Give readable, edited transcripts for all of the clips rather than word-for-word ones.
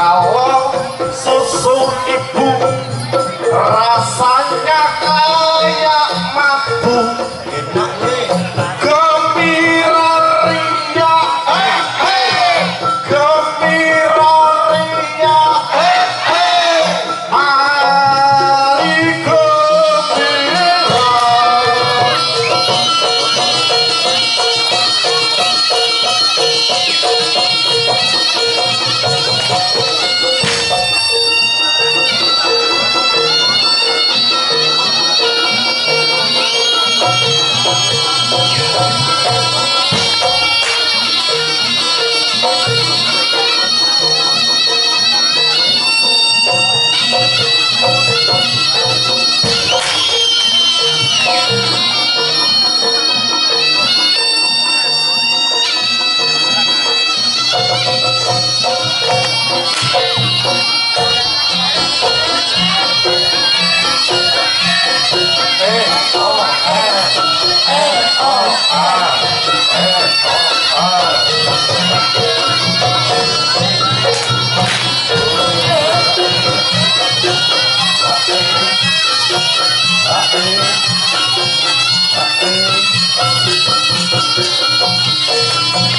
Kalau susu ibu rasanya kayak madu, gembira ria, gembira ria, mari gembira.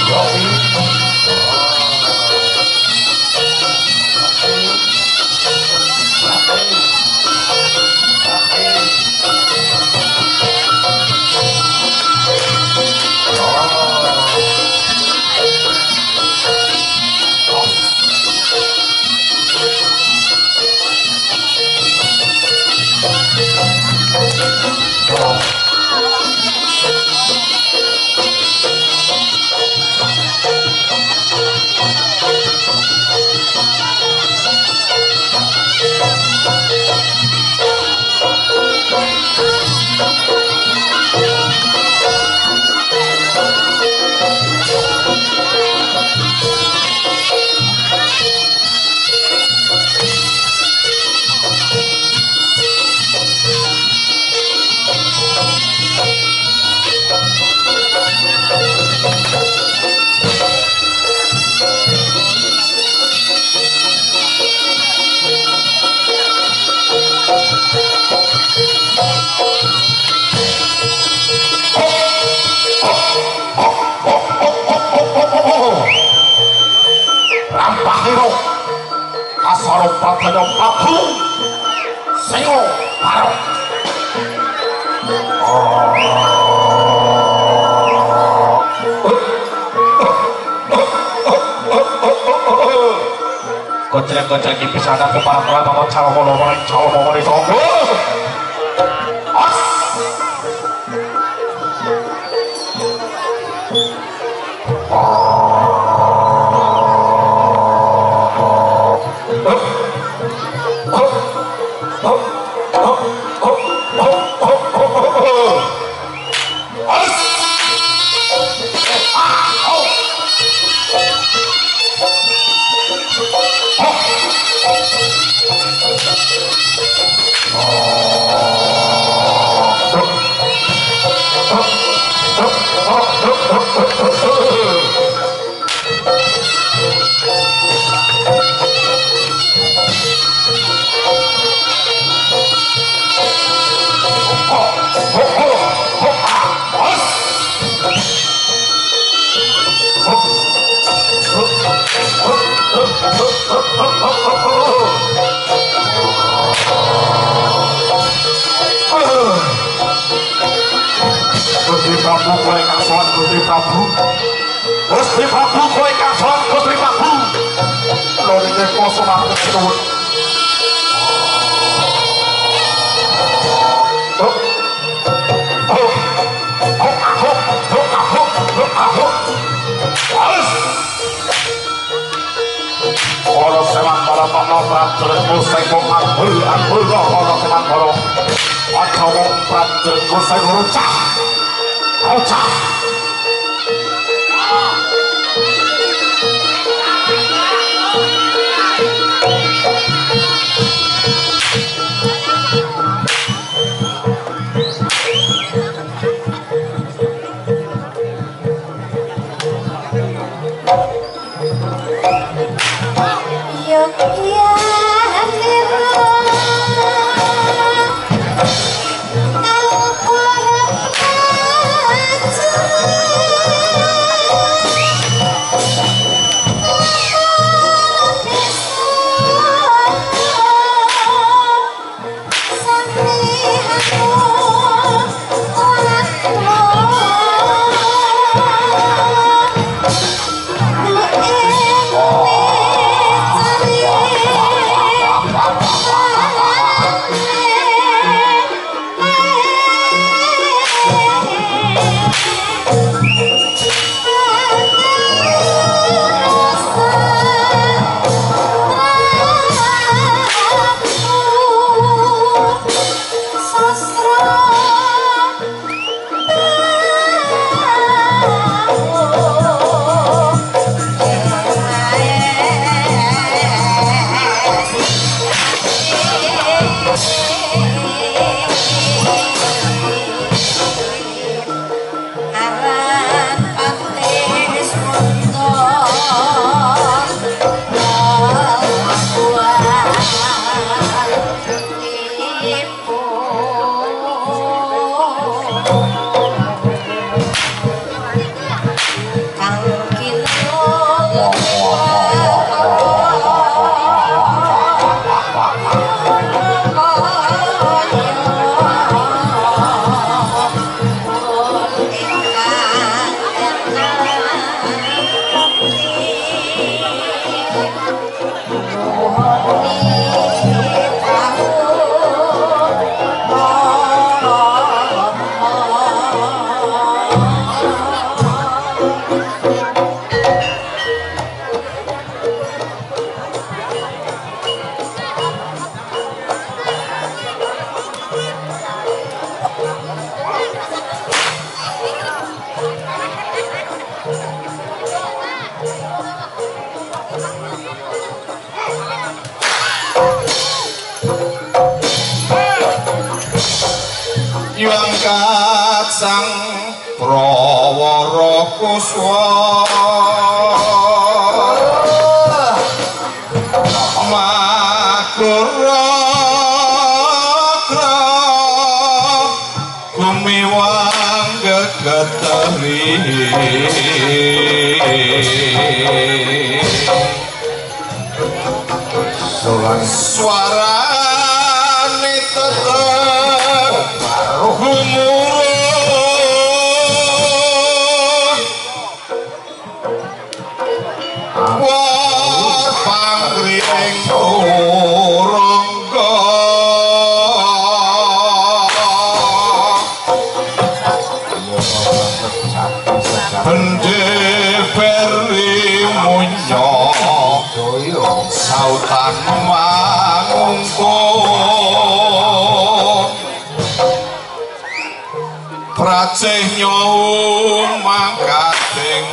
Go. karo batanya aku singo karo kocek-kocek ini bisa ada kepala-kepala sama calon-calon itu as Gusti Prabu kowe ingkang salat Gusti Prabu lorine poso matur suwun ora semak para panopra terku sekong ambul ora semak para aja wong praterku sing rucah rucah solan suarane tetep marhumurun war pangring urangga pendeberi munyo sautan mangungkung pracih nyuwun mangkating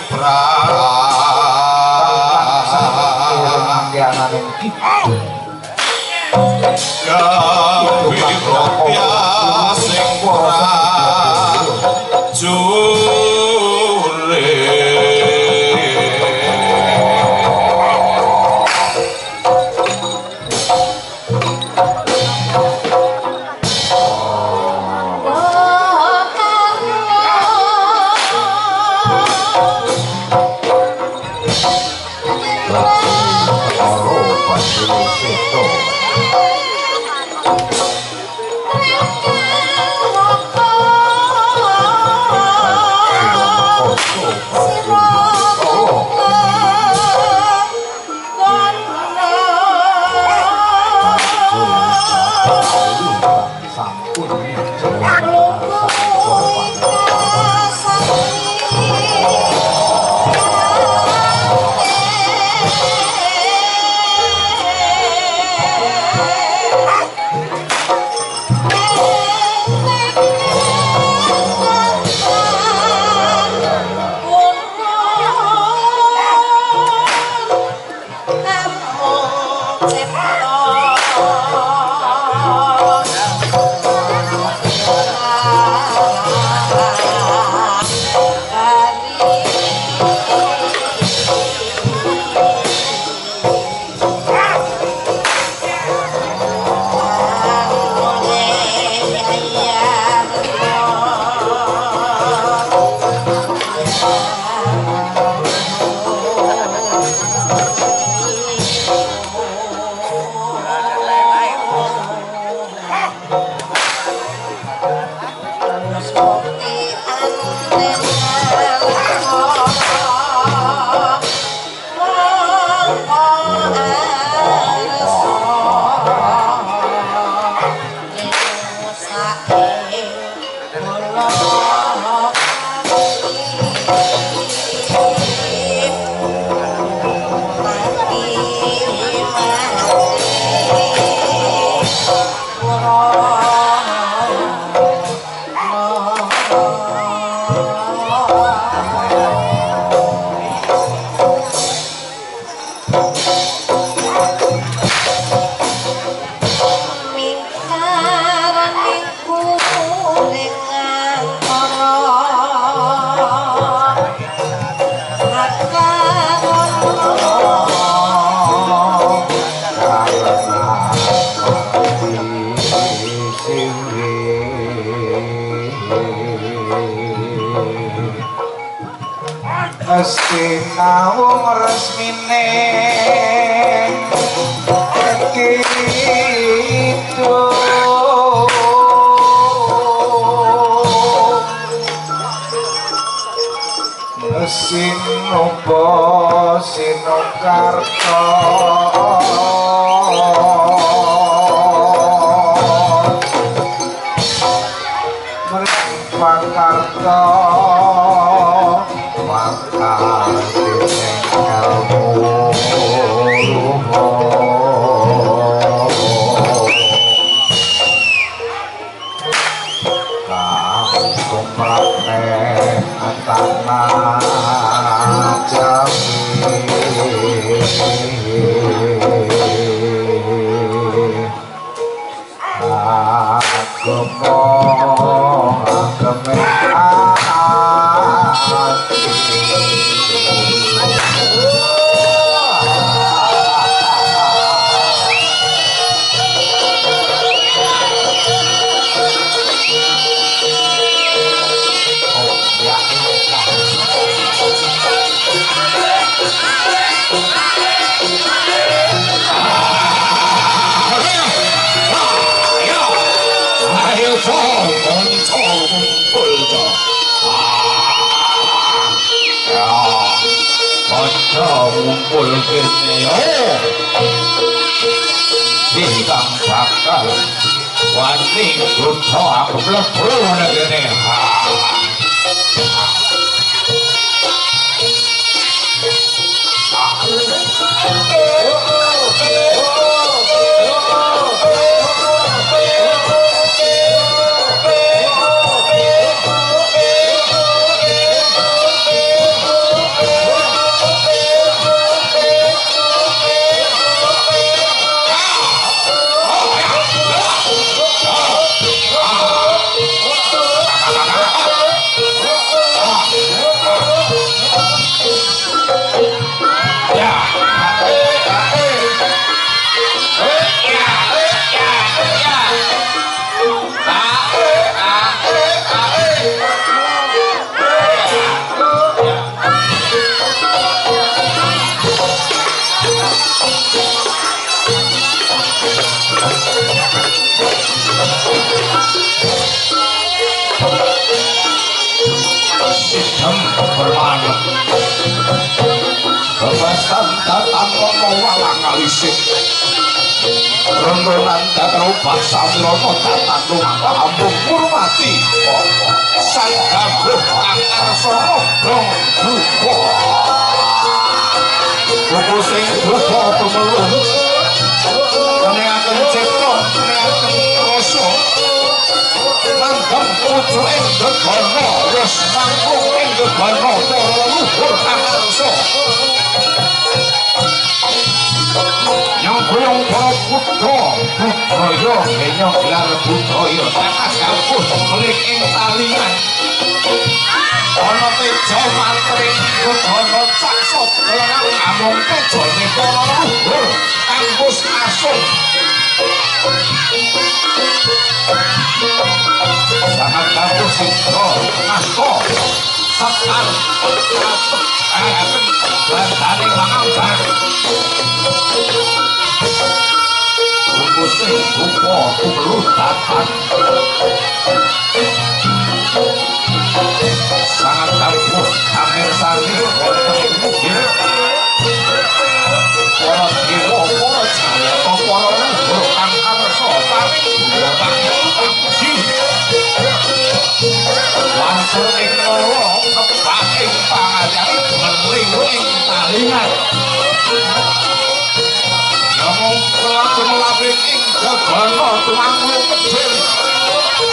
wungkul gede bintang bakal wani buto amplebul gede Rendonan datang upah samrono datang rumah ambung purmati sang gabuh akar sono dong buko buku sing buko pemelung meneakan cipto meneakan rosu mandem kucu endek bono wos mangkuk endek bono toro luhur akar so Nyongkoyong para putra, putraya genyong gelar budaya tanah kampung melik ing talian. Ana teja mantri budana caksa dalan amung tejane para luhur kampus asung. Sangat kampus sitra nasta sapar Bantari mangambang Bungkusih buko kumeluh datang Sangat kampus amir sani Wonten mugil Koron giro koron jaya Koron luhur angkar sotar Wonten mugil Wantur ing lorong kebak ing pangajar Meliru ing talingan Nyamung pelaku melabit ing Jogana tuangmu kecil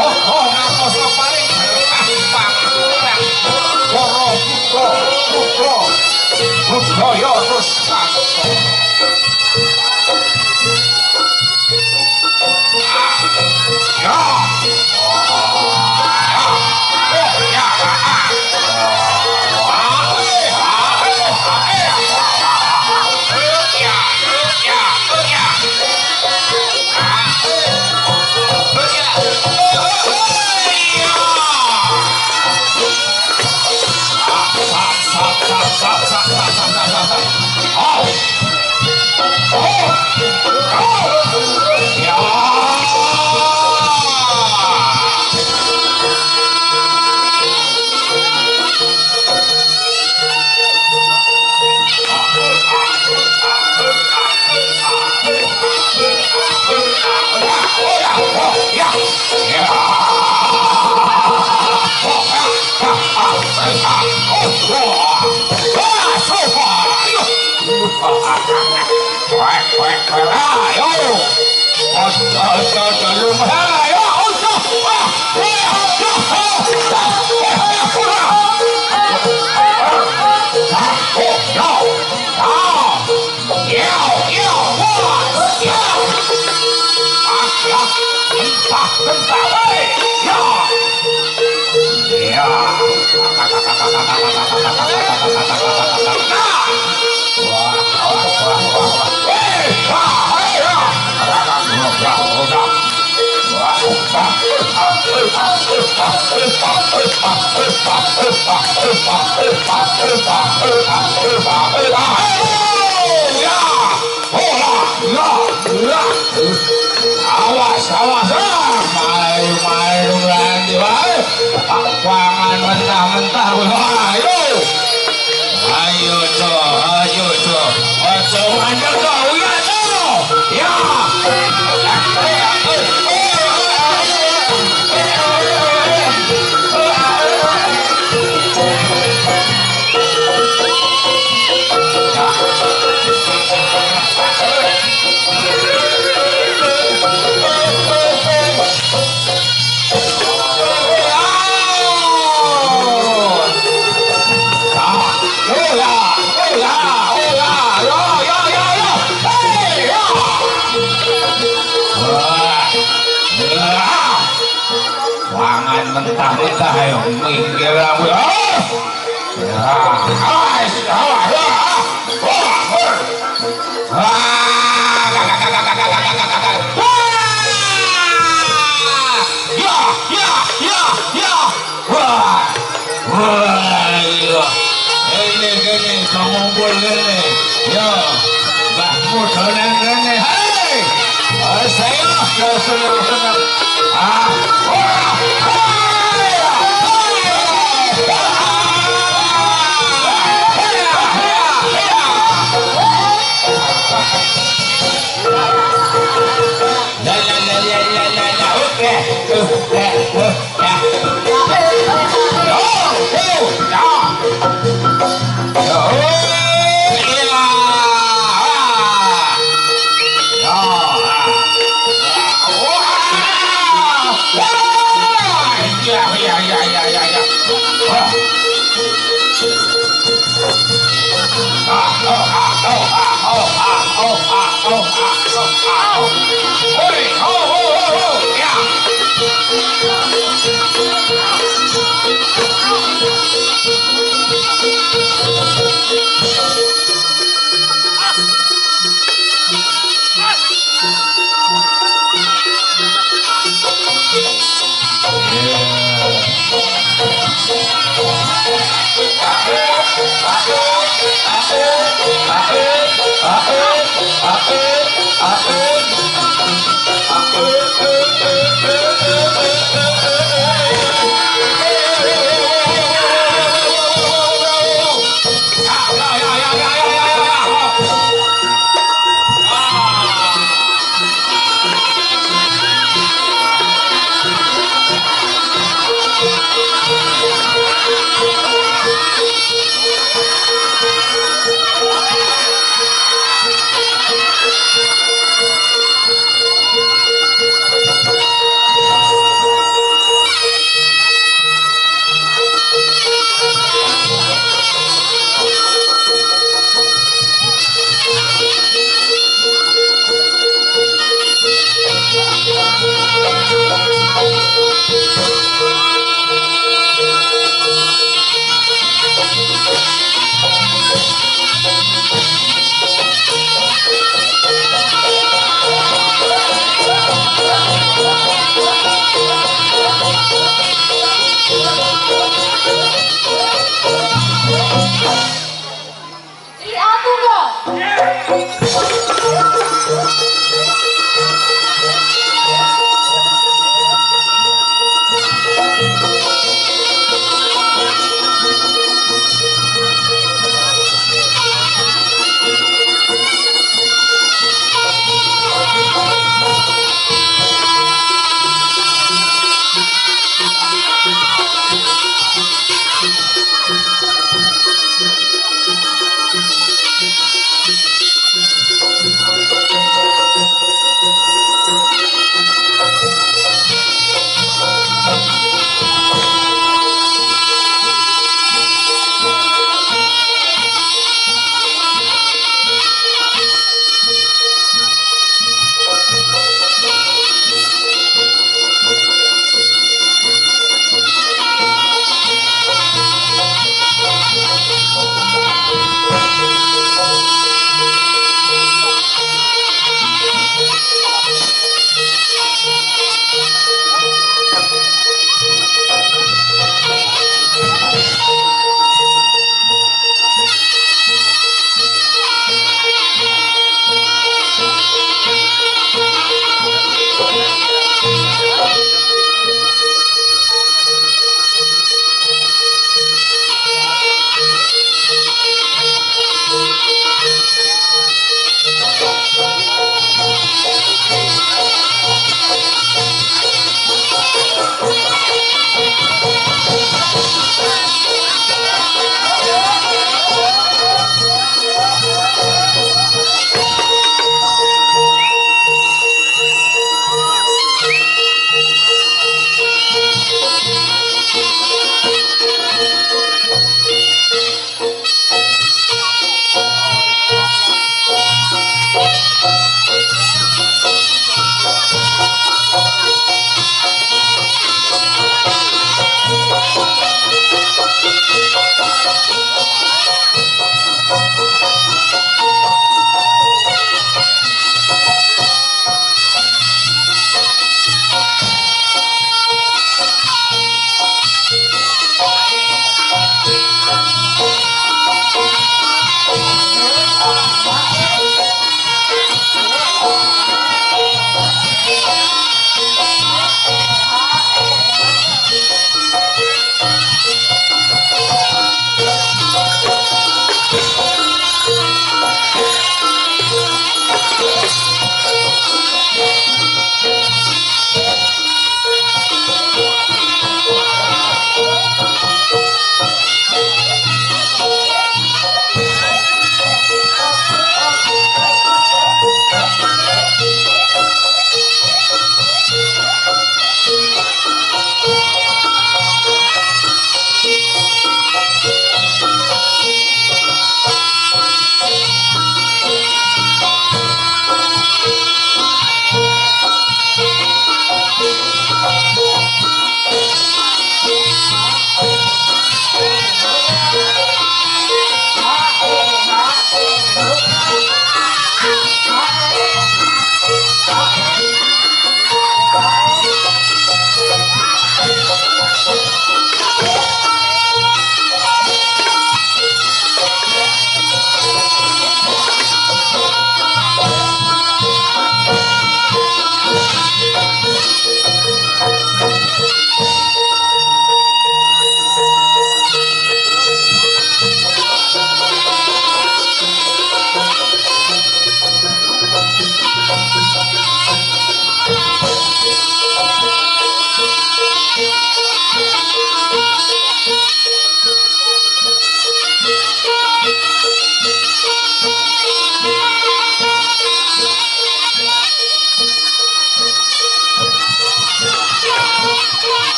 Hoho ngakosa paling berkah pakuran Koro putra putra budaya rusak Ya Jangan mentah-mentah. Ayo, ayo, ayo. Mentah-mentah ayo minggir aku. Ya, awas, awas,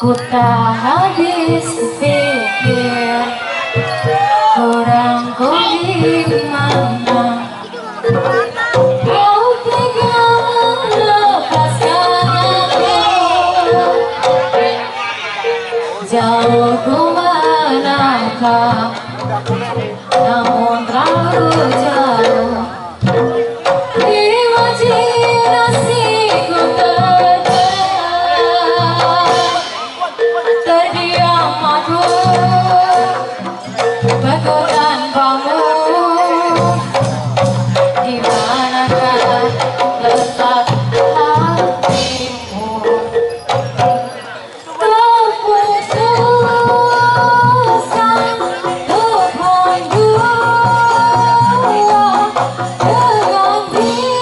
Ku tak habis pikir kurangku di mana, kau tega melepaskan aku. Jauh ku menangkap, namun terlalu jauh. Di imajinasiku terdiam aku, beku tanpamu. Dimanakah letak hatimu? Terputus satu minggu dengan dia dibawakanku pada.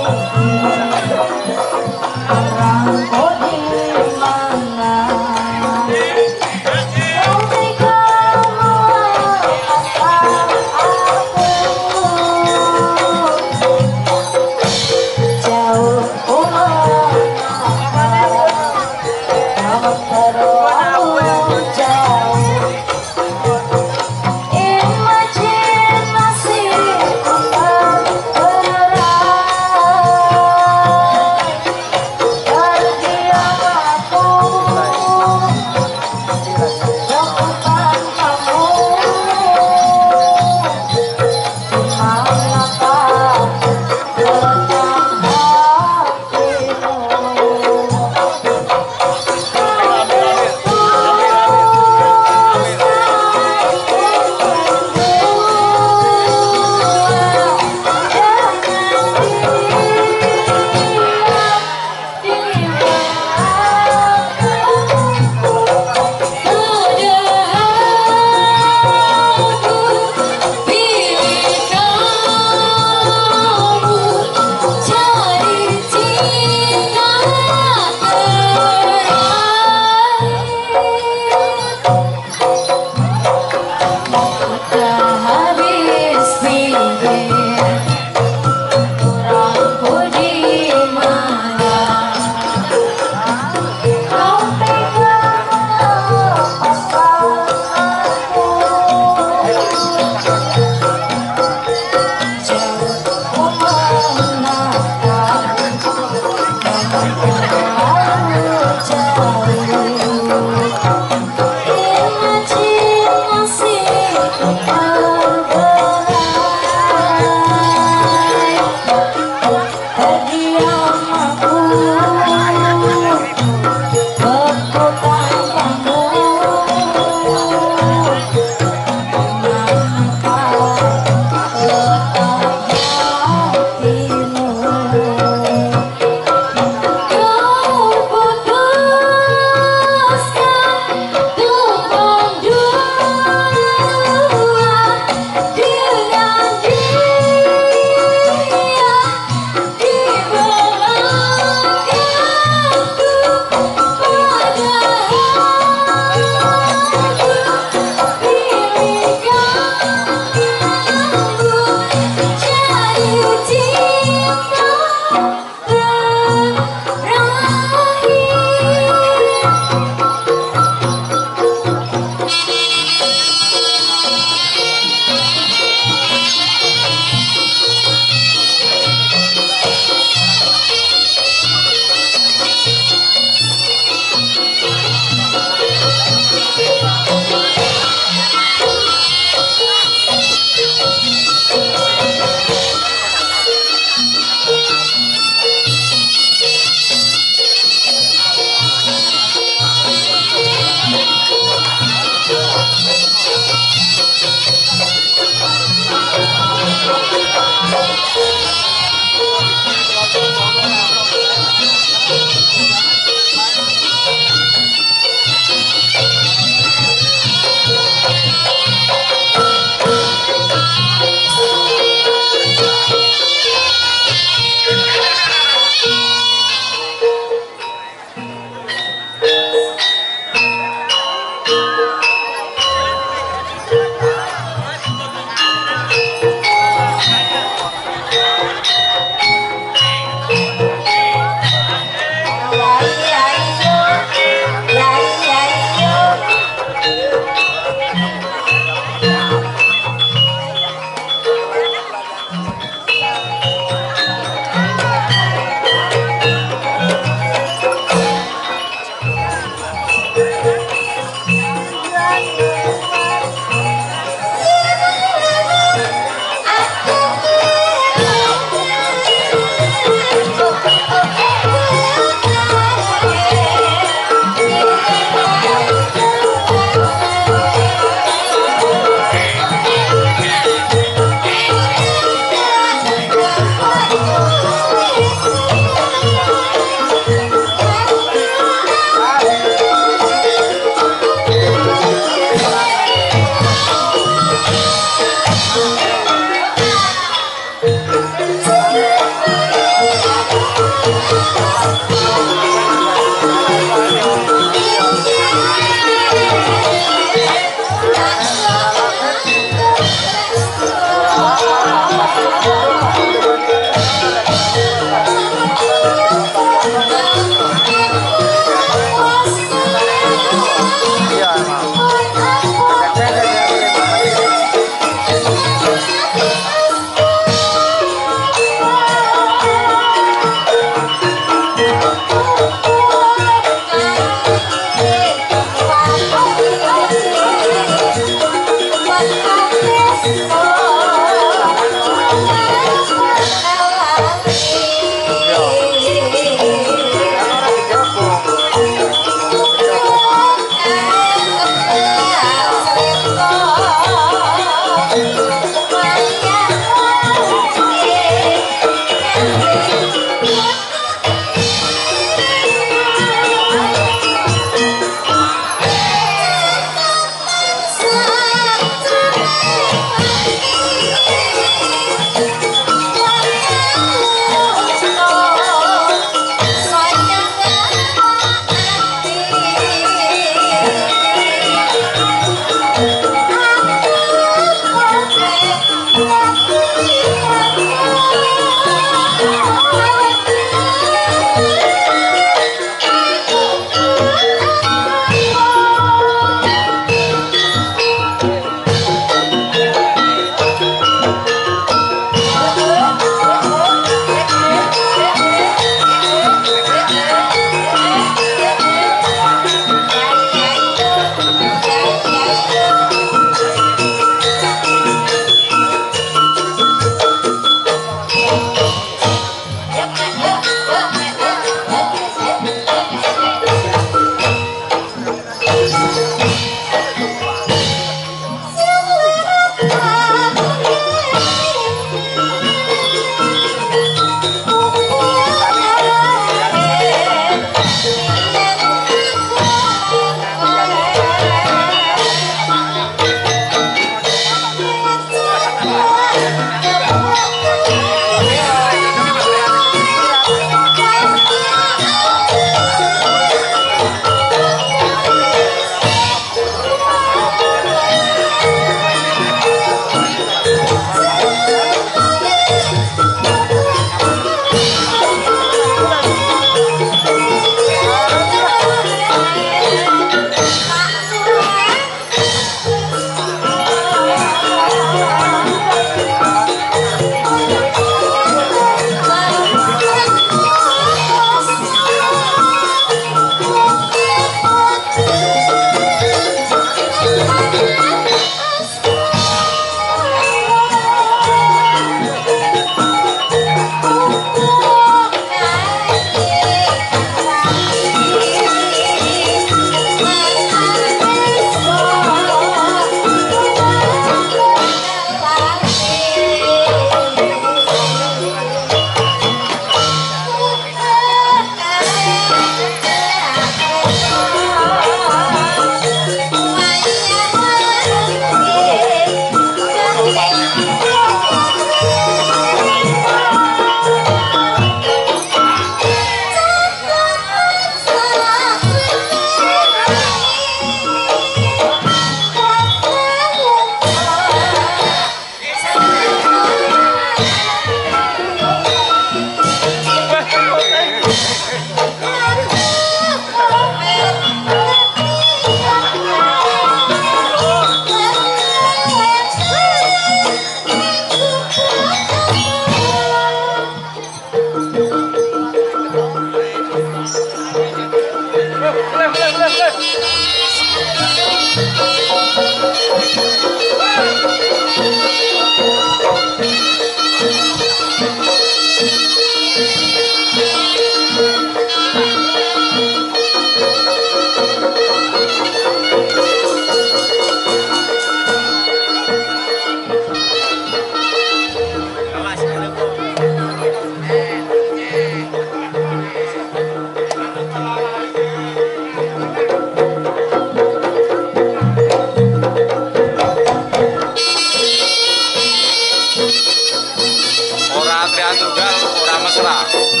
ora mesra. Jangan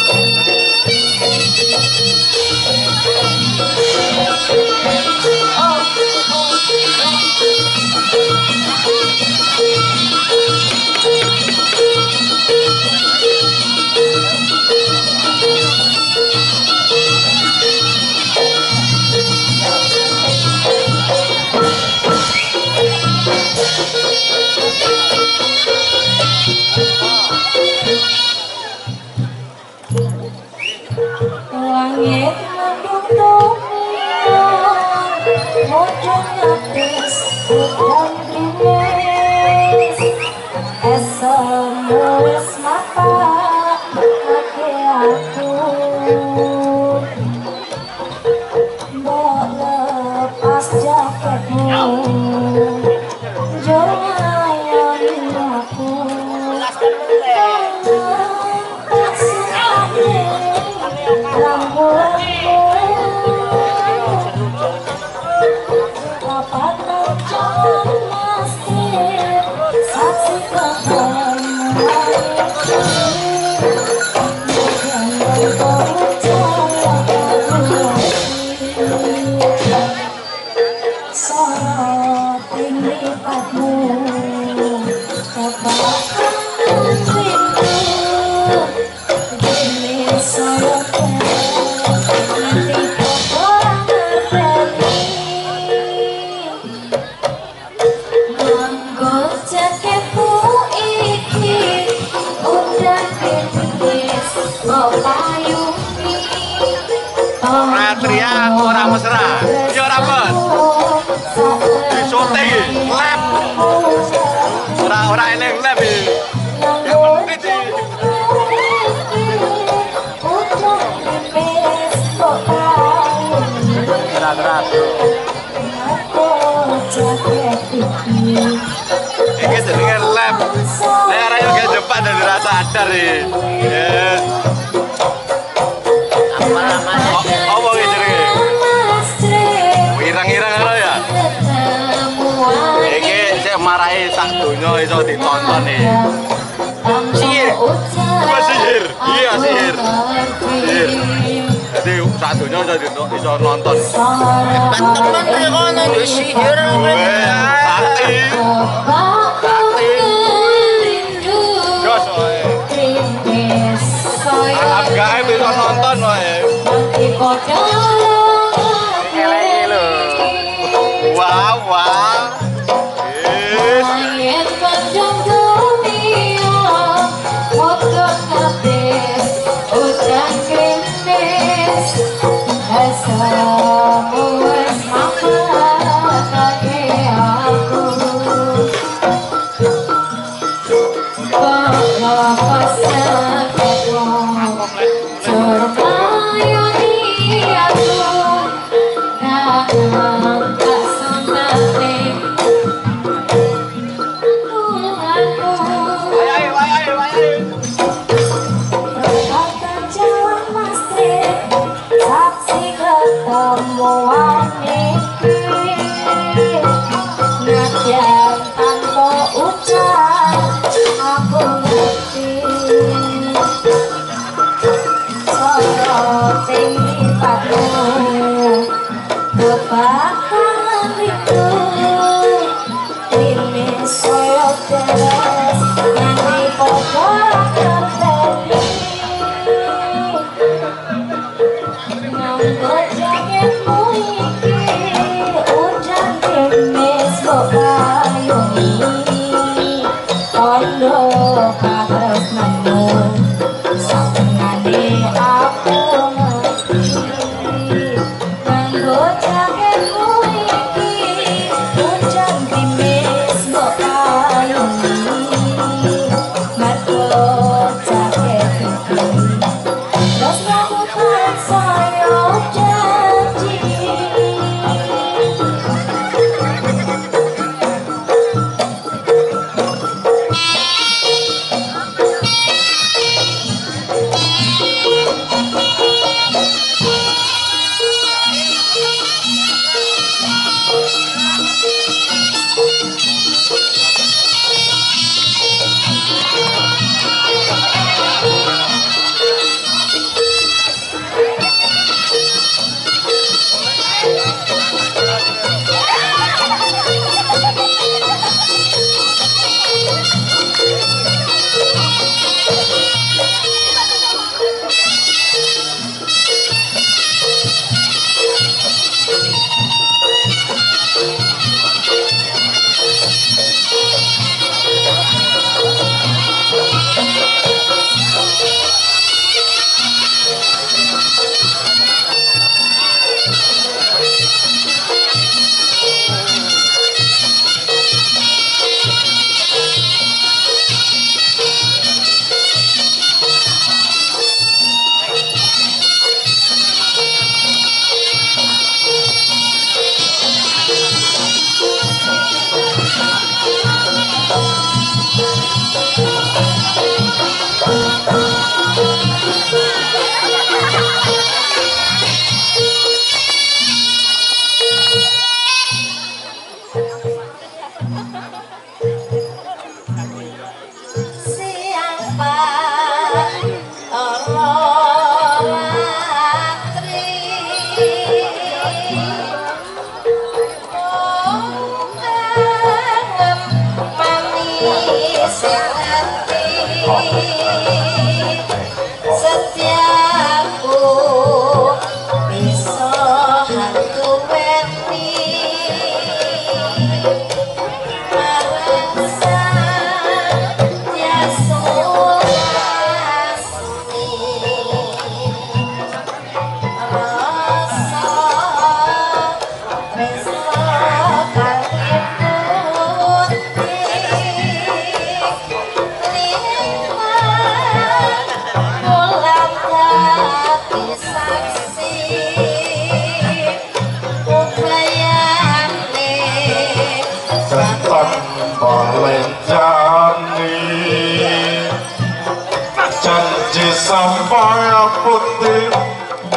Sambaya putih,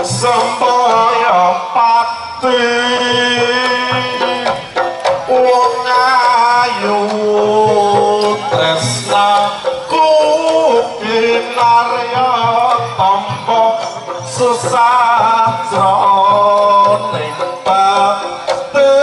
sambaya pati, wong ayu tresnaku kinarya tampa sesajroning batinku.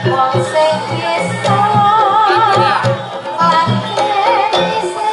Wong sing bisa lan ngerti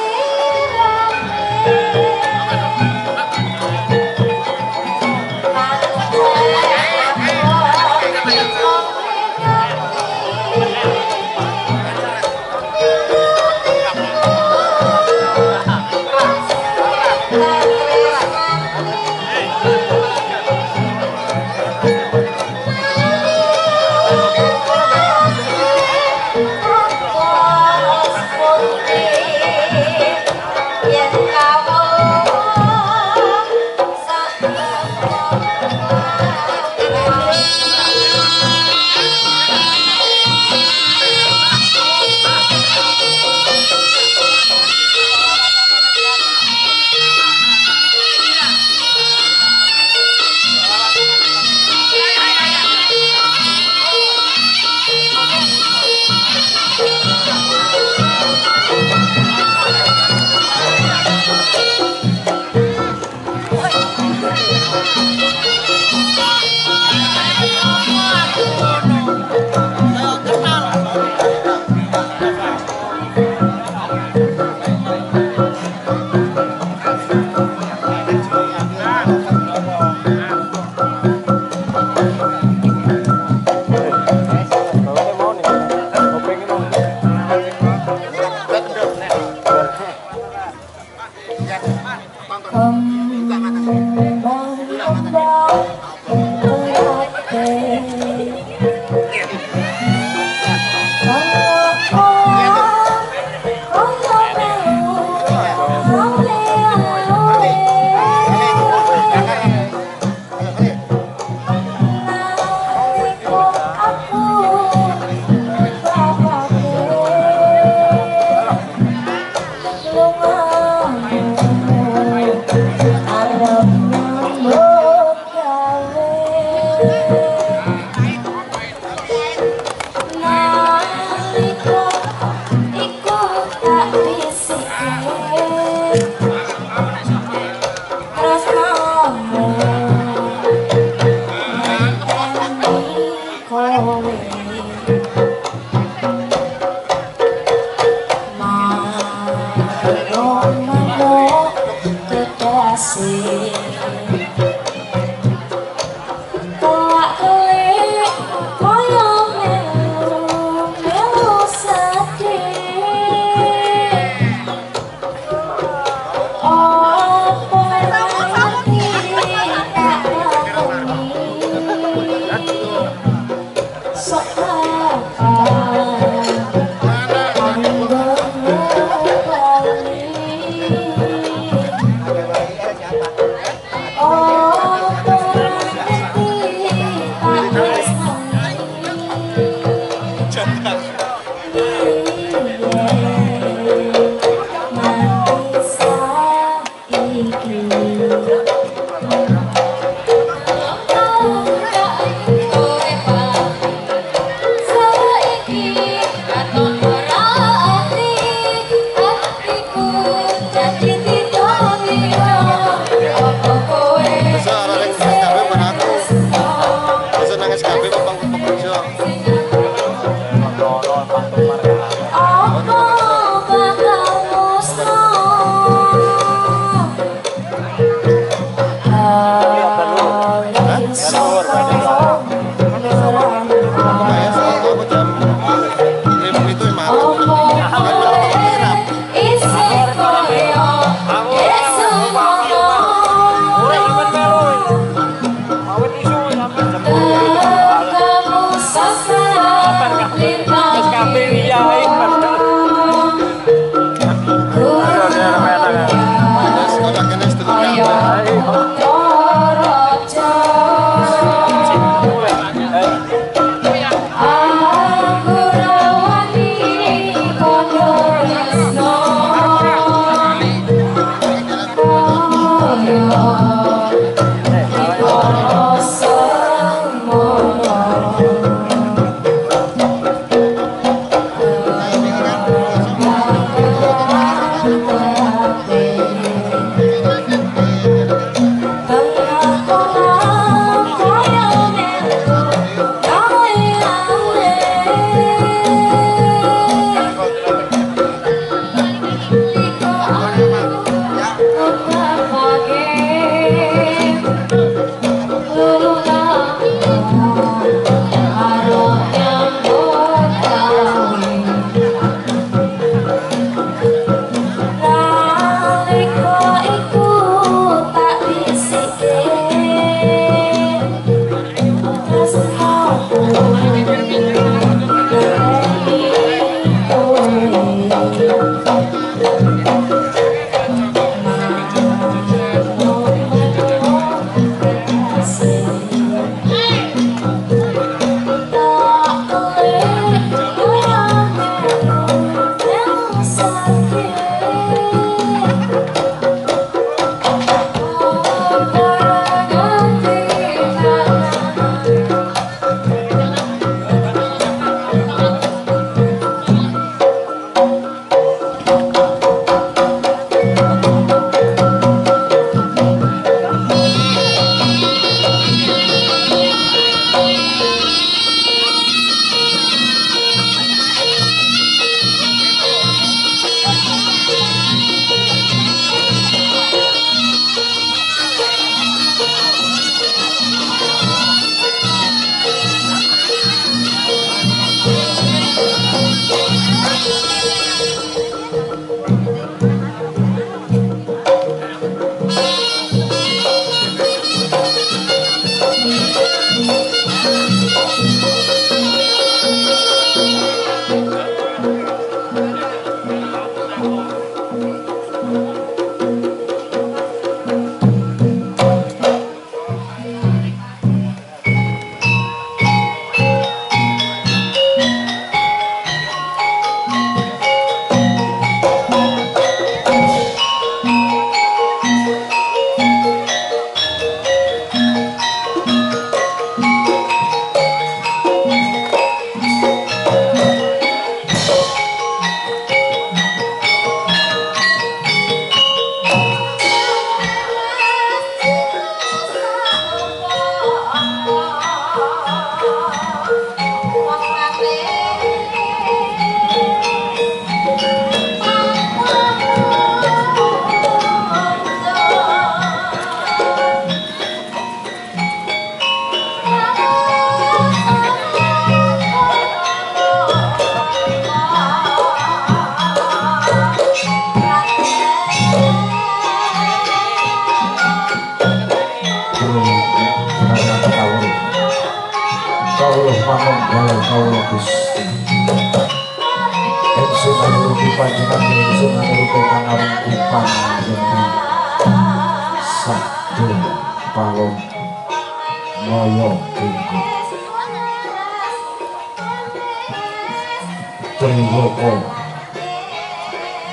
Triwoko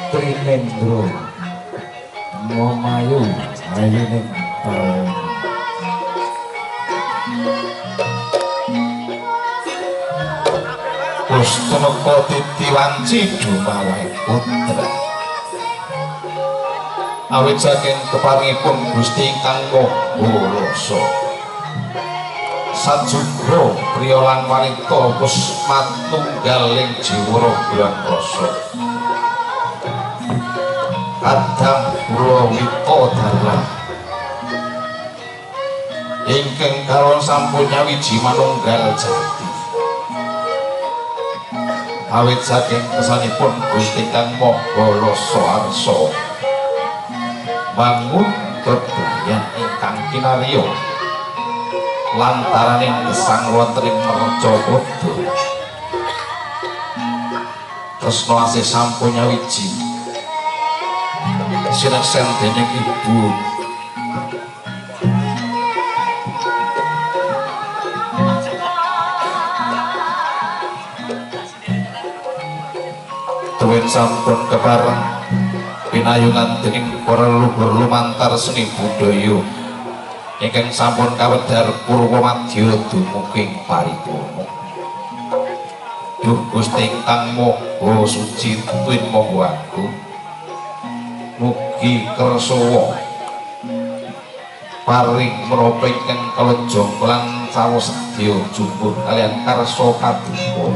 Trinendro Momayu Ayuning Paling. Pustenaka titiwanci dumawai putra awit saking keparengipun Gusti ingkang Maha Rasa sajubra priya lan wanita kusmatunggaling jiwa bulan rasa kadang kula wita dalan ingkang kawon sampun nyawiji manunggal jati awit saking kesanipun Gusti ingkang Maha Rasa arsa bangun bebrayan ingkang kinarya lantaraning gesang wonten ing Raja Kudu tresna asih sampun nyawiji sineksen dening ibu tuwin sampun kepareng pinayungan dening para leluhur lumantar seni budaya ingkang sampun kawedhar purwamadya dumugi paripurna. Duh Gusti ingkang Maha Suci tuwin Maha Agung. Mugi kersa paring mrapa ingkang kalejengkang lan sawasedya jumur kaliyan karsa paduka.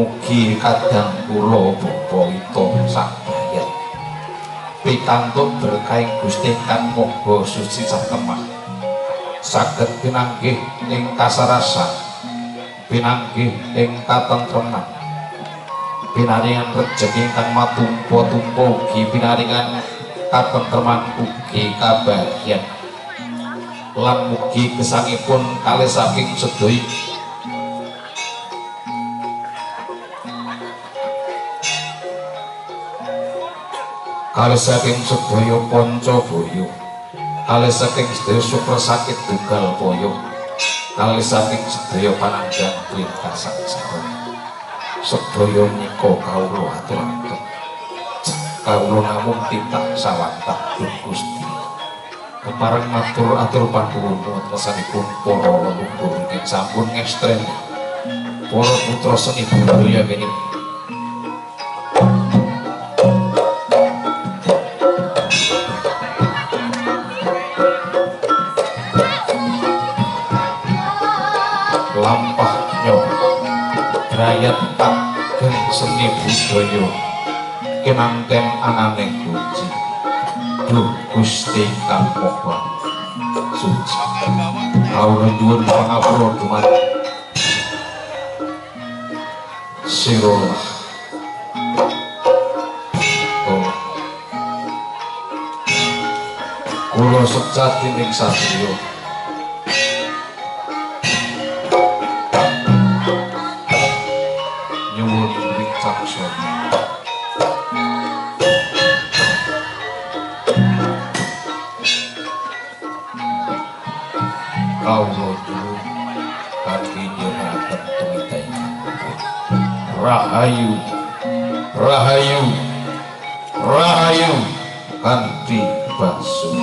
Mugi kadang kula bapa wita sabayat pikantuk berkahing Gusti ingkang Maha Suci satemah saged pinanggih ing kasarasan pinanggih ing katentreman pinaringan rejeki ingkang matumpa-tumpa ugi pinaringan katentreman ugi kabagyan lan mugi gesangipun kalih saking sedaya kalih saking sedaya pancabaya kalih saking sedaya suprasakit tunggal paya kalih saking sedaya panandhang printasan sedaya nika kawula aturaken kawula namung titah sawantah Gusti kepareng matur atur panuwun wontenipun para leluhur ingkang sampun ngestreni para putra seni budaya menika lampahnya rakyat ageng seni budaya kinanten anane kunci Duh Gusti ingkang Maha Suci kawula nyuwun pangapura dumateng sira kula sejati ing satriya Rahayu kanthi basa